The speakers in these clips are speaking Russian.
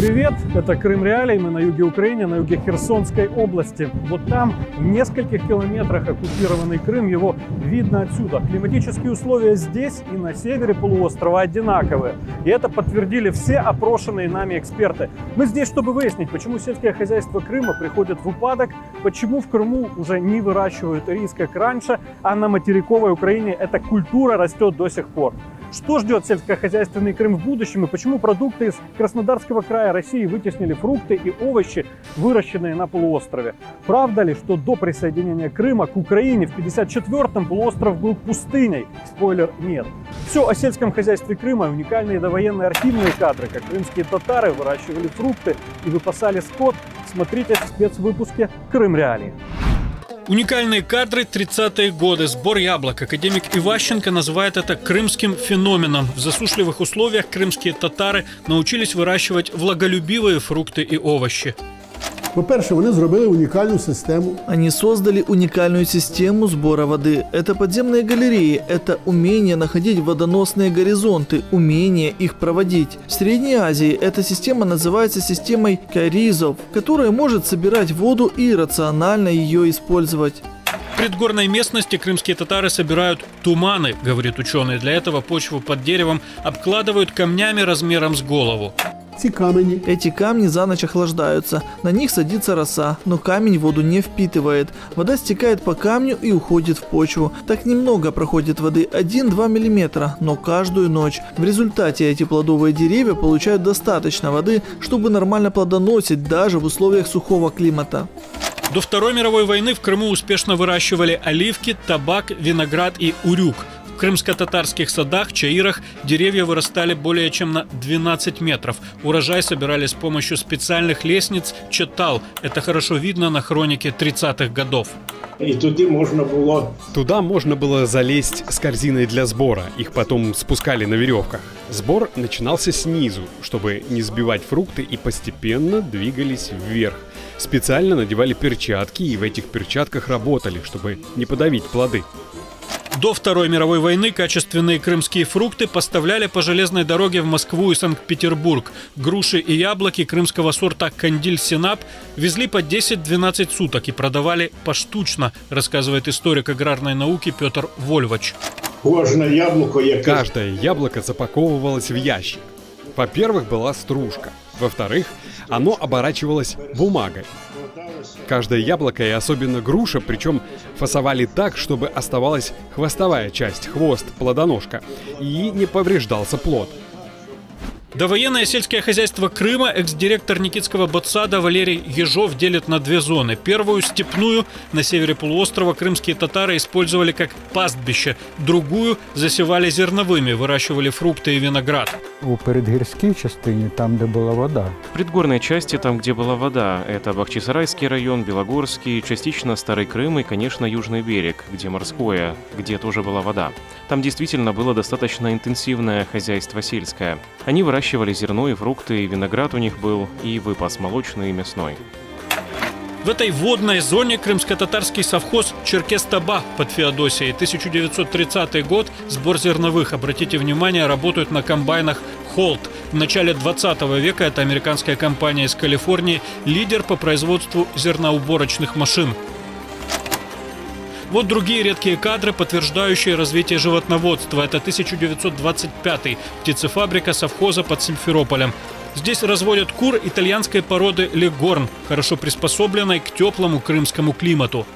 Привет! Это Крым.Реалии, мы на юге Украины, на юге Херсонской области. Вот там, в нескольких километрах, оккупированный Крым, его видно отсюда. Климатические условия здесь и на севере полуострова одинаковые. И это подтвердили все опрошенные нами эксперты. Мы здесь, чтобы выяснить, почему сельское хозяйство Крыма приходит в упадок, почему в Крыму уже не выращивают рис, как раньше, а на материковой Украине эта культура растет до сих пор. Что ждет сельскохозяйственный Крым в будущем и почему продукты из Краснодарского края России вытеснили фрукты и овощи, выращенные на полуострове? Правда ли, что до присоединения Крыма к Украине в 1954-м полуостров был пустыней? Спойлер – нет. Все о сельском хозяйстве Крыма, уникальные довоенные архивные кадры, как крымские татары выращивали фрукты и выпасали скот, смотрите в спецвыпуске «Крым.Реалии». Уникальные кадры 30-е годы, сбор яблок. Академик Иващенко называет это крымским феноменом. В засушливых условиях крымские татары научились выращивать влаголюбивые фрукты и овощи. Во-первых, они сделали уникальную систему. Они создали уникальную систему сбора воды. Это подземные галереи, это умение находить водоносные горизонты, умение их проводить. В Средней Азии эта система называется системой каризов, которая может собирать воду и рационально ее использовать. В предгорной местности крымские татары собирают туманы, говорит ученый. Для этого почву под деревом обкладывают камнями размером с голову. Эти камни за ночь охлаждаются, на них садится роса, но камень воду не впитывает. Вода стекает по камню и уходит в почву. Так немного проходит воды, 1-2 мм, но каждую ночь. В результате эти плодовые деревья получают достаточно воды, чтобы нормально плодоносить даже в условиях сухого климата. До Второй мировой войны в Крыму успешно выращивали оливки, табак, виноград и урюк. В крымско-татарских садах, чаирах деревья вырастали более чем на 12 метров. Урожай собирали с помощью специальных лестниц четал. Это хорошо видно на хронике 30-х годов. И туда можно было залезть с корзиной для сбора. Их потом спускали на веревках. Сбор начинался снизу, чтобы не сбивать фрукты, и постепенно двигались вверх. Специально надевали перчатки и в этих перчатках работали, чтобы не подавить плоды. До Второй мировой войны качественные крымские фрукты поставляли по железной дороге в Москву и Санкт-Петербург. Груши и яблоки крымского сорта «Кандиль-Синап» везли по 10-12 суток и продавали поштучно, рассказывает историк аграрной науки Петр Вольвач. Каждое яблоко запаковывалось в ящик. Во-первых, была стружка. Во-вторых, оно оборачивалось бумагой. Каждое яблоко и особенно груша, причем фасовали так, чтобы оставалась хвостовая часть, хвост, плодоножка, и не повреждался плод. Довоенное сельское хозяйство Крыма экс-директор Никитского ботсада Валерий Ежов делит на две зоны. Первую, степную, на севере полуострова крымские татары использовали как пастбище. Другую засевали зерновыми, выращивали фрукты и виноград. У передгорской части, там, где была вода. В предгорной части, там, где была вода. Это Бахчисарайский район, Белогорский, частично Старый Крым и, конечно, Южный берег, где морское, где тоже была вода. Там действительно было достаточно интенсивное хозяйство сельское. Они выращивали зерно и фрукты, и виноград у них был, и выпас молочный и мясной. В этой водной зоне крымско-татарский совхоз «Черкес-Таба» под Феодосией. 1930 год, сбор зерновых. Обратите внимание, работают на комбайнах «Холт». В начале 20 века это американская компания из Калифорнии, лидер по производству зерноуборочных машин. Вот другие редкие кадры, подтверждающие развитие животноводства. Это 1925-й, птицефабрика совхоза под Симферополем. Здесь разводят кур итальянской породы легорн, хорошо приспособленной к теплому крымскому климату.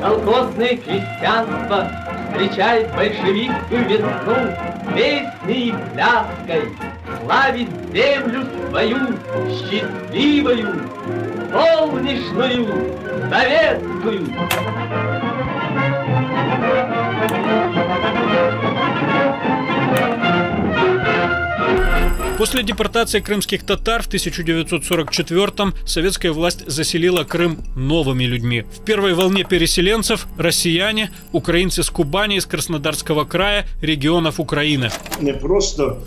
Колхозное крестьянство встречает большевистскую весну песней и пляской, славит землю свою счастливую, солнечную, советскую. После депортации крымских татар в 1944-м советская власть заселила Крым новыми людьми. В первой волне переселенцев – россияне, украинцы с Кубани, из Краснодарского края, регионов Украины. Не просто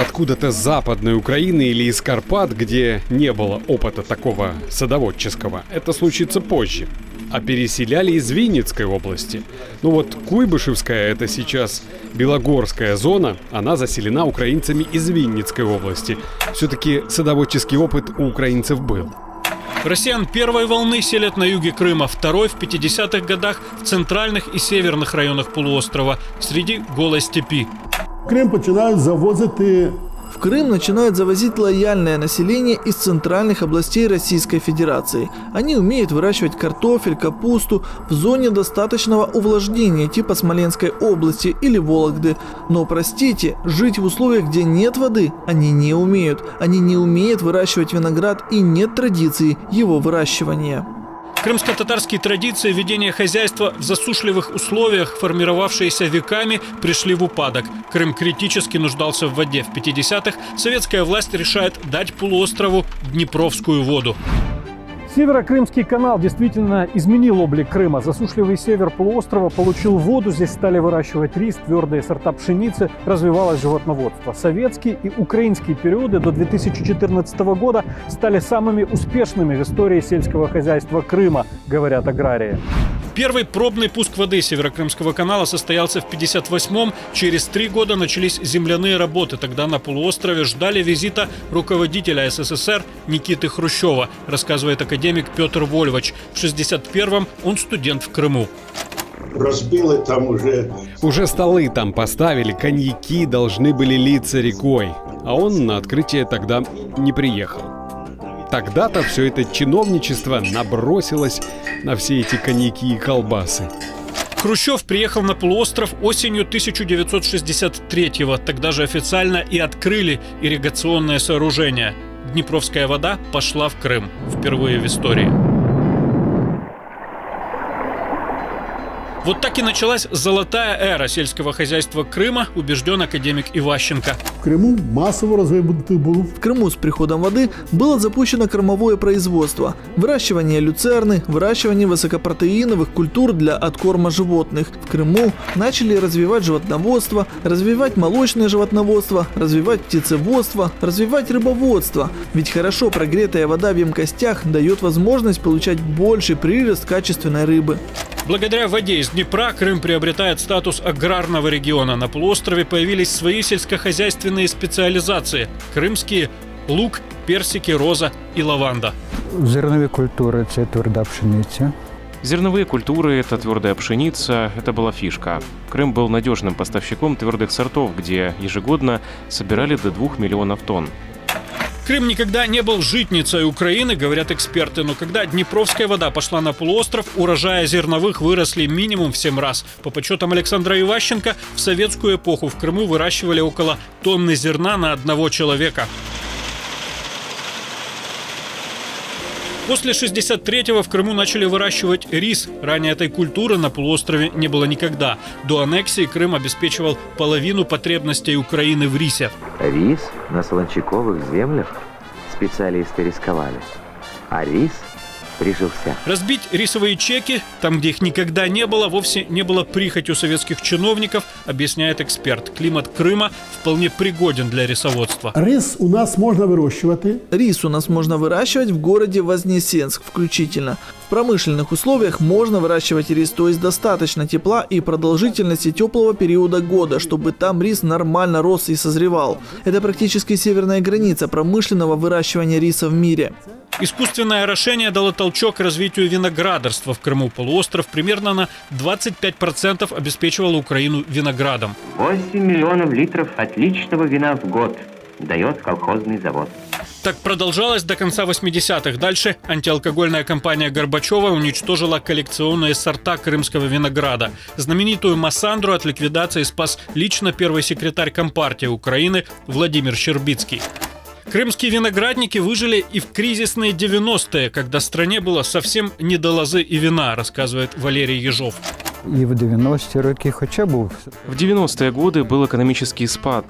откуда-то с Западной Украины или из Карпат, где не было опыта такого садоводческого. Это случится позже. а переселяли из Винницкой области. Ну вот Куйбышевская, это сейчас Белогорская зона, она заселена украинцами из Винницкой области. Все-таки садоводческий опыт у украинцев был. Россиян первой волны селят на юге Крыма, второй в 50-х годах в центральных и северных районах полуострова, среди голой степи. Крым начинают завозить и... В Крым начинают завозить лояльное население из центральных областей Российской Федерации. Они умеют выращивать картофель, капусту в зоне достаточного увлажнения типа Смоленской области или Вологды. Но, простите, жить в условиях, где нет воды, они не умеют. Они не умеют выращивать виноград и нет традиции его выращивания. Крымско-татарские традиции ведения хозяйства в засушливых условиях, формировавшиеся веками, пришли в упадок. Крым критически нуждался в воде. В 50-х советская власть решает дать полуострову днепровскую воду. Северо-Крымский канал действительно изменил облик Крыма. Засушливый север полуострова получил воду, здесь стали выращивать рис, твердые сорта пшеницы, развивалось животноводство. Советские и украинские периоды до 2014 года стали самыми успешными в истории сельского хозяйства Крыма, говорят аграрии. Первый пробный пуск воды Северо-Крымского канала состоялся в 1958-м. Через 3 года начались земляные работы. Тогда на полуострове ждали визита руководителя СССР Никиты Хрущева, рассказывает академик Петр Вольвач. В 1961-м он студент в Крыму. Разбилы там уже. Уже столы там поставили, коньяки должны были литься рекой. А он на открытие тогда не приехал. Тогда-то все это чиновничество набросилось на все эти коньяки и колбасы. Хрущев приехал на полуостров осенью 1963-го. Тогда же официально и открыли ирригационное сооружение. Днепровская вода пошла в Крым. Впервые в истории. Вот так и началась золотая эра сельского хозяйства Крыма, убежден академик Иващенко. В Крыму массово развивается. В Крыму с приходом воды было запущено кормовое производство, выращивание люцерны, выращивание высокопротеиновых культур для откорма животных. В Крыму начали развивать животноводство, развивать молочное животноводство, развивать птицеводство, развивать рыбоводство. Ведь хорошо прогретая вода в емкостях дает возможность получать больший прирост качественной рыбы. Благодаря воде из Днепра Крым приобретает статус аграрного региона. На полуострове появились свои сельскохозяйственные специализации. Крымские – лук, персики, роза и лаванда. Зерновые культуры – это твердая пшеница. Зерновые культуры – это твердая пшеница, это была фишка. Крым был надежным поставщиком твердых сортов, где ежегодно собирали до 2 миллионов тонн. Крым никогда не был житницей Украины, говорят эксперты, но когда днепровская вода пошла на полуостров, урожаи зерновых выросли минимум в 7 раз. По подсчетам Александра Иващенко, в советскую эпоху в Крыму выращивали около тонны зерна на одного человека. После 1963-го в Крыму начали выращивать рис. Ранее этой культуры на полуострове не было никогда. До аннексии Крым обеспечивал половину потребностей Украины в рисе. Рис на солончаковых землях специалисты рисковали, а рис прижился. Разбить рисовые чеки, там, где их никогда не было, вовсе не было прихотью советских чиновников, объясняет эксперт. Климат Крыма вполне пригоден для рисоводства. Рис у нас можно выращивать в городе Вознесенск включительно. В промышленных условиях можно выращивать рис, то есть достаточно тепла и продолжительности теплого периода года, чтобы там рис нормально рос и созревал. Это практически северная граница промышленного выращивания риса в мире. Искусственное орошение дало толчок развитию виноградарства в Крыму. Полуостров примерно на 25% обеспечивал Украину виноградом. 8 миллионов литров отличного вина в год дает колхозный завод. Так продолжалось до конца 80-х. Дальше антиалкогольная компания Горбачева уничтожила коллекционные сорта крымского винограда. Знаменитую Массандру от ликвидации спас лично первый секретарь Компартии Украины Владимир Щербицкий. Крымские виноградники выжили и в кризисные 90-е, когда стране было совсем не до лозы и вина, рассказывает Валерий Ежов. И в 90-е годы был экономический спад.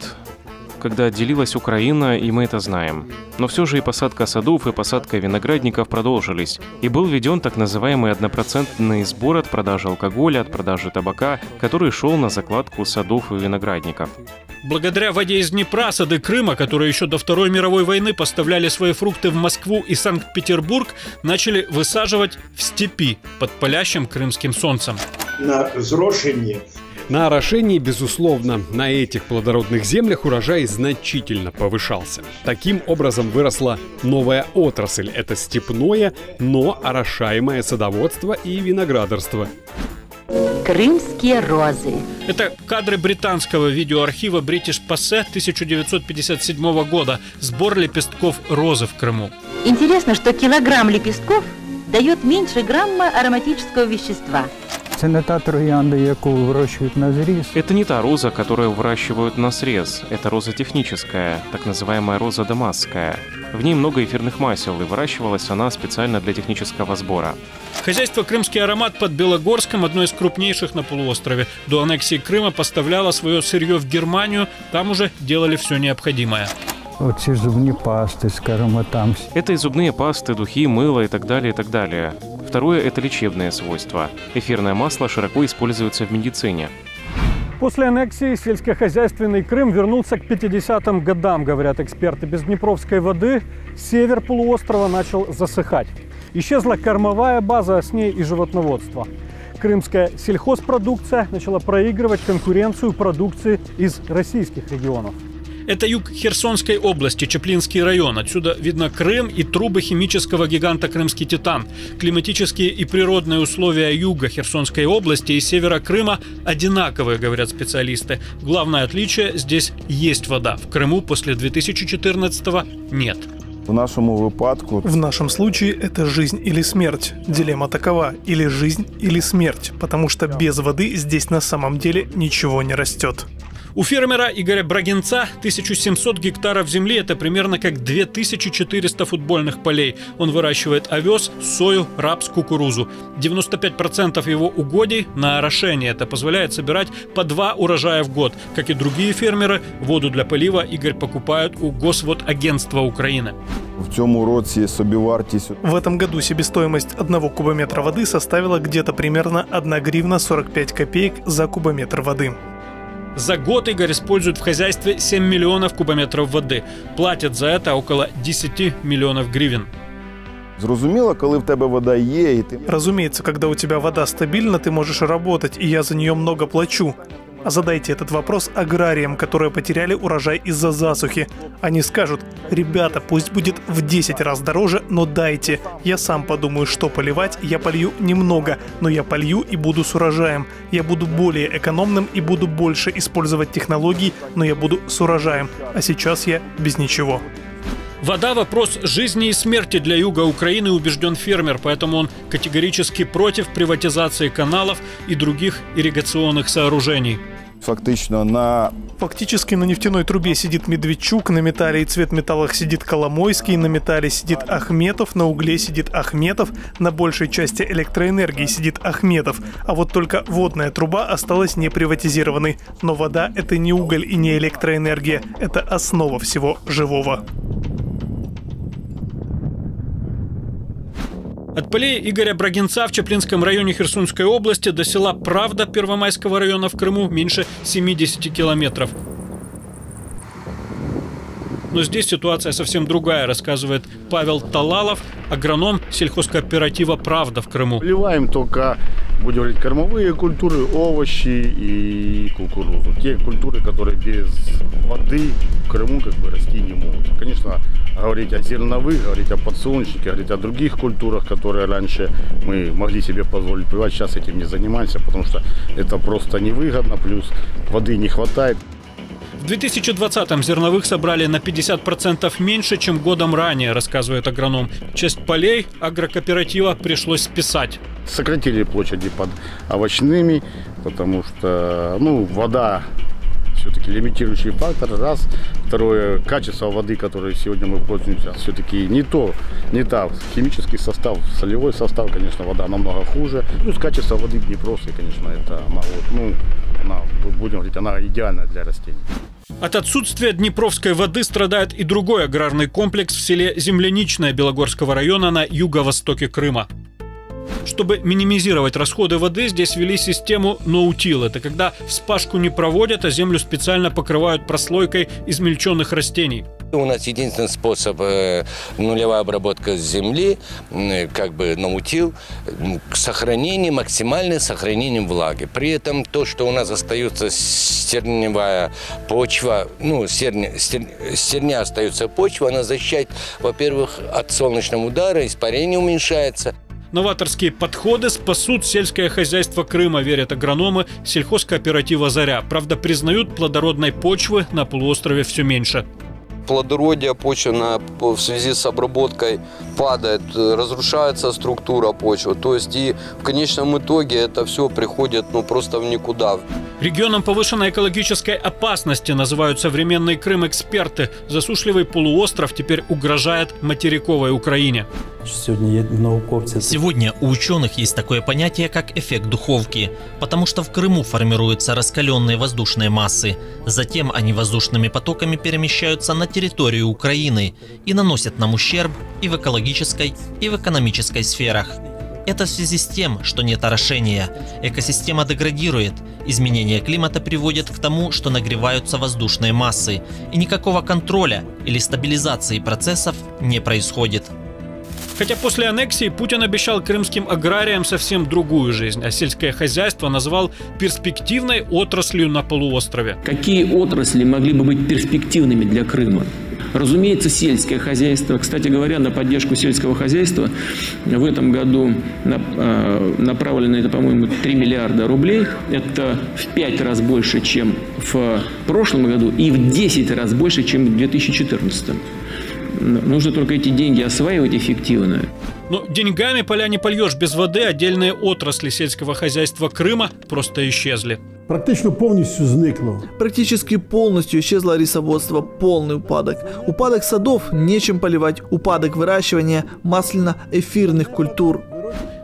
когда делилась Украина, и мы это знаем. Но все же и посадка садов, и посадка виноградников продолжились. И был введен так называемый однопроцентный сбор от продажи алкоголя, от продажи табака, который шел на закладку садов и виноградников. Благодаря воде из Днепра сады Крыма, которые еще до Второй мировой войны поставляли свои фрукты в Москву и Санкт-Петербург, начали высаживать в степи под палящим крымским солнцем. На орошении, безусловно, на этих плодородных землях урожай значительно повышался. Таким образом выросла новая отрасль – это степное, но орошаемое садоводство и виноградарство. Крымские розы. Это кадры британского видеоархива British Pathé 1957 года. Сбор лепестков розы в Крыму. Интересно, что килограмм лепестков дает меньше грамма ароматического вещества. Это не та роза, которую выращивают на срез. Это роза техническая, так называемая роза дамасская. В ней много эфирных масел, и выращивалась она специально для технического сбора. Хозяйство «Крымский аромат» под Белогорском, одно из крупнейших на полуострове, до аннексии Крыма поставляло свое сырье в Германию, там уже делали все необходимое. Вот все зубные пасты, скажем, а там... Это и зубные пасты, духи, мыло и так далее, и так далее. Второе – это лечебные свойства. Эфирное масло широко используется в медицине. После аннексии сельскохозяйственный Крым вернулся к 50-м годам, говорят эксперты. Без днепровской воды север полуострова начал засыхать. Исчезла кормовая база, а с ней и животноводство. Крымская сельхозпродукция начала проигрывать конкуренцию продукции из российских регионов. Это юг Херсонской области, Чаплинский район. Отсюда видно Крым и трубы химического гиганта «Крымский титан». Климатические и природные условия юга Херсонской области и севера Крыма одинаковые, говорят специалисты. Главное отличие – здесь есть вода. В Крыму после 2014-го нет. В нашем случае это жизнь или смерть. Дилемма такова – или жизнь, или смерть. Потому что без воды здесь на самом деле ничего не растет. У фермера Игоря Брагинца 1700 гектаров земли – это примерно как 2400 футбольных полей. Он выращивает овес, сою, рапс, кукурузу. 95% его угодий на орошение. Это позволяет собирать по 2 урожая в год. Как и другие фермеры, воду для полива Игорь покупает у Госводагентства Украины. В этом году себестоимость 1 кубометра воды составила где-то примерно 1 гривна 45 копеек за кубометр воды. За год Игорь использует в хозяйстве 7 миллионов кубометров воды. Платят за это около 10 миллионов гривен. Разумеется, когда у тебя вода стабильна, ты можешь работать, и я за нее много плачу. А задайте этот вопрос аграриям, которые потеряли урожай из-за засухи. Они скажут: ребята, пусть будет в 10 раз дороже, но дайте. Я сам подумаю, что поливать, я полью немного, но я полью и буду с урожаем. Я буду более экономным и буду больше использовать технологий, но я буду с урожаем. А сейчас я без ничего. Вода – вопрос жизни и смерти для юга Украины, убежден фермер, поэтому он категорически против приватизации каналов и других ирригационных сооружений. Фактически на нефтяной трубе сидит Медведчук, на металле и цветметаллах сидит Коломойский, на металле сидит Ахметов, на угле сидит Ахметов, на большей части электроэнергии сидит Ахметов. А вот только водная труба осталась не приватизированной. Но вода – это не уголь и не электроэнергия, это основа всего живого. От полей Игоря Брагинца в Чаплинском районе Херсонской области до села Правда Первомайского района в Крыму меньше 70 километров. Но здесь ситуация совсем другая, рассказывает Павел Талалов, агроном сельхозкооператива «Правда» в Крыму. Поливаем только, будем говорить, кормовые культуры, овощи и кукурузу. Те культуры, которые без воды в Крыму как бы расти не могут. Конечно, говорить о зерновых, говорить о подсолнечнике, говорить о других культурах, которые раньше мы могли себе позволить поливать, сейчас этим не занимаемся, потому что это просто невыгодно, плюс воды не хватает. В 2020-м зерновых собрали на 50% меньше, чем годом ранее, рассказывает агроном. Часть полей агрокооператива пришлось списать. Сократили площади под овощными, потому что, вода все-таки лимитирующий фактор, раз. Второе, качество воды, которое сегодня мы пользуемся, все-таки не та. Химический состав, солевой состав, конечно, вода намного хуже. Плюс качество воды Днепровской, конечно, это, она, будем говорить, она идеальна для растений. От отсутствия днепровской воды страдает и другой аграрный комплекс в селе Земляничное Белогорского района на юго-востоке Крыма. Чтобы минимизировать расходы воды, здесь ввели систему ноутил. Это когда вспашку не проводят, а землю специально покрывают прослойкой измельченных растений. У нас единственный способ нулевая обработка земли, как бы наутил, сохранение, максимальное сохранение влаги. При этом то, что у нас остается стерневая почва, ну, стерня остается почва, она защищает, во-первых, от солнечного удара, испарение уменьшается. Новаторские подходы спасут сельское хозяйство Крыма, верят агрономы сельхозкооператива «Заря». Правда, признают, плодородной почвы на полуострове все меньше. Плодородие почвы в связи с обработкой падает, разрушается структура почвы. То есть и в конечном итоге это все приходит просто в никуда. Регионом повышенной экологической опасности называют современный Крым эксперты. Засушливый полуостров теперь угрожает материковой Украине. Сегодня у ученых есть такое понятие, как эффект духовки, потому что в Крыму формируются раскаленные воздушные массы. Затем они воздушными потоками перемещаются на территорию Украины и наносят нам ущерб и в экологической, и в экономической сферах. Это в связи с тем, что нет орошения. Экосистема деградирует. Изменение климата приводит к тому, что нагреваются воздушные массы, и никакого контроля или стабилизации процессов не происходит. Хотя после аннексии Путин обещал крымским аграриям совсем другую жизнь, а сельское хозяйство назвал перспективной отраслью на полуострове. Какие отрасли могли бы быть перспективными для Крыма? Разумеется, сельское хозяйство. Кстати говоря, на поддержку сельского хозяйства в этом году направлено, это, по-моему, 3 миллиарда рублей. Это в 5 раз больше, чем в прошлом году, и в 10 раз больше, чем в 2014. Нужно только эти деньги осваивать эффективно. Но деньгами поля не польешь без воды. Отдельные отрасли сельского хозяйства Крыма просто исчезли. Практически полностью исчезло рисоводство, полный упадок. Упадок садов, нечем поливать, упадок выращивания масляно-эфирных культур.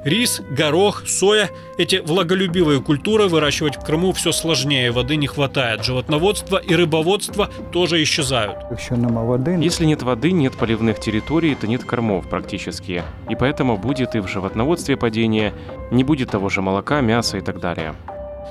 Рис, горох, соя – эти влаголюбивые культуры выращивать в Крыму все сложнее, воды не хватает. Животноводство и рыбоводство тоже исчезают. Если нет воды, нет поливных территорий, то нет кормов практически. И поэтому будет и в животноводстве падение, не будет того же молока, мяса и так далее.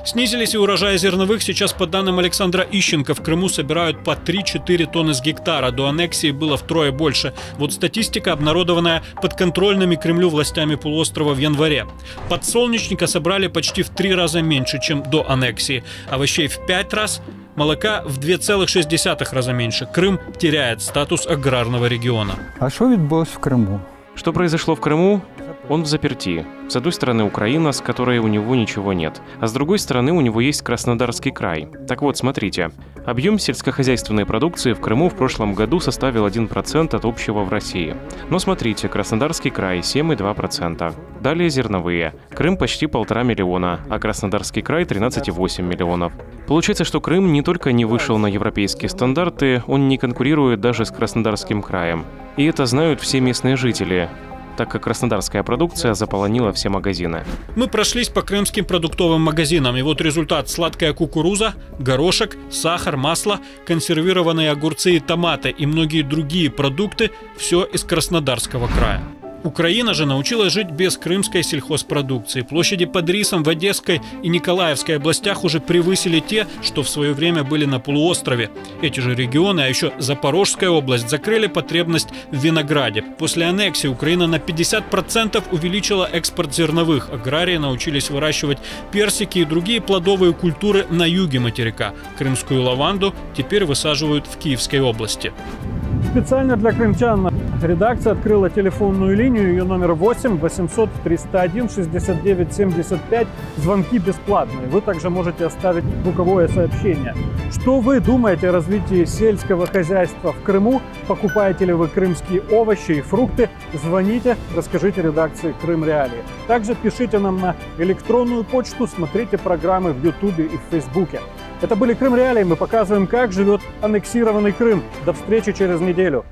Снизились и урожаи зерновых. Сейчас, по данным Александра Ищенко, в Крыму собирают по 3-4 тонны с гектара. До аннексии было втрое больше. Вот статистика, обнародованная подконтрольными Кремлю властями полуострова в январе. Подсолнечника собрали почти в 3 раза меньше, чем до аннексии. Овощей в 5 раз, молока в 2,6 раза меньше. Крым теряет статус аграрного региона. А что відбулось в Крыму? Что произошло в Крыму? Он в заперти. С одной стороны Украина, с которой у него ничего нет, а с другой стороны у него есть Краснодарский край. Так вот, смотрите. Объем сельскохозяйственной продукции в Крыму в прошлом году составил 1% от общего в России. Но смотрите, Краснодарский край 7,2%. Далее зерновые. Крым почти 1,5 миллиона, а Краснодарский край 13,8 миллионов. Получается, что Крым не только не вышел на европейские стандарты, он не конкурирует даже с Краснодарским краем. И это знают все местные жители, так как краснодарская продукция заполонила все магазины. Мы прошлись по крымским продуктовым магазинам. И вот результат: сладкая кукуруза, горошек, сахар, масло, консервированные огурцы и томаты и многие другие продукты – все из Краснодарского края. Украина же научилась жить без крымской сельхозпродукции. Площади под рисом в Одесской и Николаевской областях уже превысили те, что в свое время были на полуострове. Эти же регионы, а еще Запорожская область, закрыли потребность в винограде. После аннексии Украина на 50% увеличила экспорт зерновых. Аграрии научились выращивать персики и другие плодовые культуры на юге материка. Крымскую лаванду теперь высаживают в Киевской области. Специально для крымчан редакция открыла телефонную линию, ее номер 8 800 301 69 75. Звонки бесплатные. Вы также можете оставить звуковое сообщение. Что вы думаете о развитии сельского хозяйства в Крыму? Покупаете ли вы крымские овощи и фрукты? Звоните, расскажите редакции Крым.Реалии. Также пишите нам на электронную почту, смотрите программы в Ютубе и в Фейсбуке. Это были Крым.Реалии. Мы показываем, как живет аннексированный Крым. До встречи через неделю.